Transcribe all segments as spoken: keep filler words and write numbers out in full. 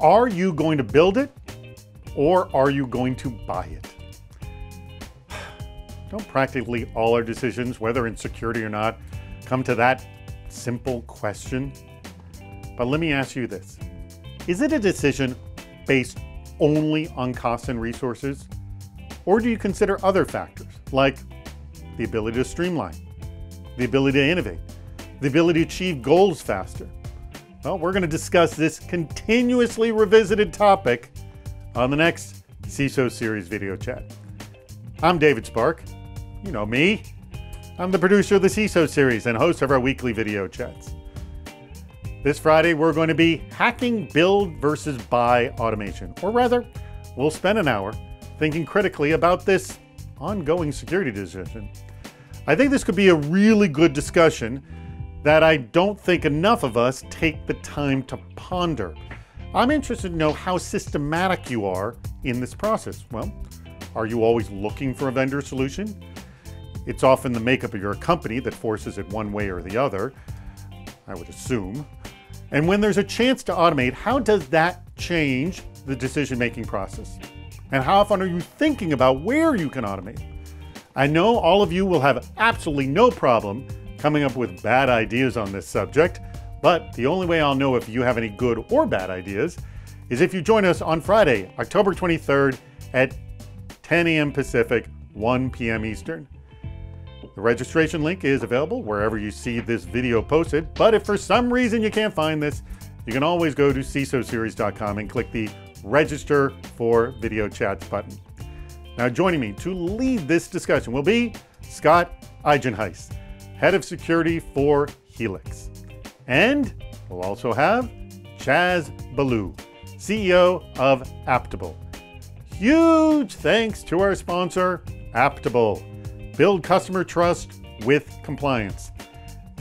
Are you going to build it or are you going to buy it? Don't practically all our decisions, whether in security or not, come to that simple question? But let me ask you this. Is it a decision based only on cost and resources? Or do you consider other factors like the ability to streamline, the ability to innovate, the ability to achieve goals faster? Well, we're going to discuss this continuously revisited topic on the next C I S O series video chat. I'm David Spark. You know me. I'm the producer of the C I S O series and host of our weekly video chats. This Friday, we're going to be hacking build versus buy automation, or rather, we'll spend an hour thinking critically about this ongoing security decision. I think this could be a really good discussion that I don't think enough of us take the time to ponder. I'm interested to know how systematic you are in this process. Well, are you always looking for a vendor solution? It's often the makeup of your company that forces it one way or the other, I would assume. And when there's a chance to automate, how does that change the decision-making process? And how often are you thinking about where you can automate? I know all of you will have absolutely no problem coming up with bad ideas on this subject, but the only way I'll know if you have any good or bad ideas is if you join us on Friday, October twenty-third at ten A M Pacific, one P M Eastern. The registration link is available wherever you see this video posted, but if for some reason you can't find this, you can always go to C I S O series dot com and click the Register for Video Chats button. Now joining me to lead this discussion will be Scott Eigenhuis, Head of Security for Helix. And we'll also have Chas Ballew, C E O of Aptible. Huge thanks to our sponsor, Aptible. Build customer trust with compliance.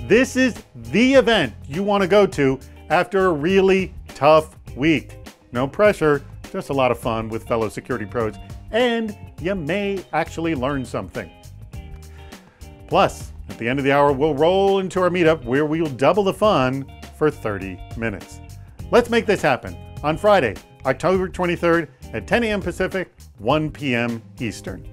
This is the event you want to go to after a really tough week. No pressure, just a lot of fun with fellow security pros, and you may actually learn something. Plus, at the end of the hour, we'll roll into our meetup where we'll double the fun for thirty minutes. Let's make this happen on Friday, October twenty-third at ten A M Pacific, one P M Eastern.